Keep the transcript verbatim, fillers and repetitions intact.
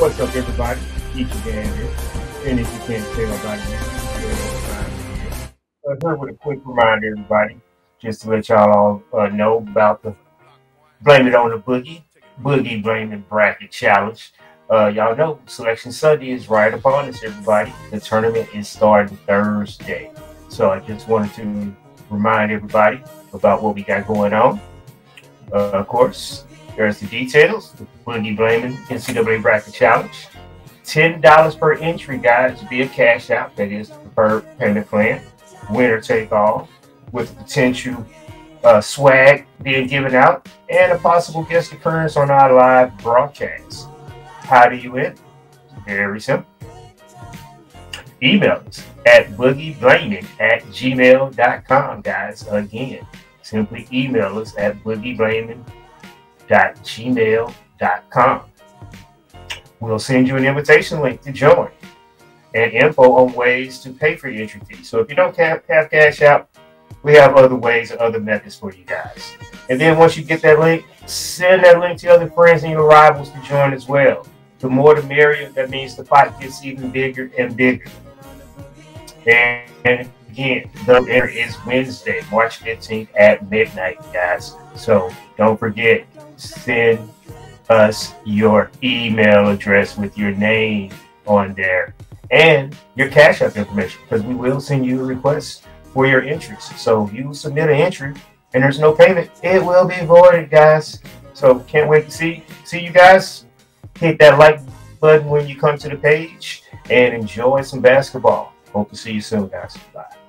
What's up, everybody? Each and every. And if you can't tell by now, I'm here with a quick reminder, everybody, just to let y'all all uh, know about the Blame It On The Boogie Boogie Blaming Bracket Challenge. Uh, y'all know Selection Sunday is right upon us, everybody. The tournament is starting Thursday, so I just wanted to remind everybody about what we got going on. Uh, of course, there's the details, the Boogie Blaming N C double A Bracket Challenge. ten dollars per entry, guys, via cash out, that is the preferred payment plan. Winner take all, with potential uh, swag being given out and a possible guest occurrence on our live broadcast. How do you win? Very simple. Email us at boogieblaming at gmail dot com, guys. Again, simply email us at boogieblaming dot gmail dot com. We'll send you an invitation link to join and info on ways to pay for your entry fee. So if you don't have, have cash out, we have other ways and other methods for you guys. And then once you get that link, send that link to other friends and your rivals to join as well. The more the merrier. That means the pot gets even bigger and bigger. And, and again, the dinner is Wednesday, March fifteenth at midnight, guys. So don't forget, send us your email address with your name on there and your cash app information, because we will send you a request for your interest. So if you submit an entry and there's no payment, it will be voided, guys. So can't wait to see see you guys. Hit that like button when you come to the page and enjoy some basketball. Hope to see you soon, guys. Bye.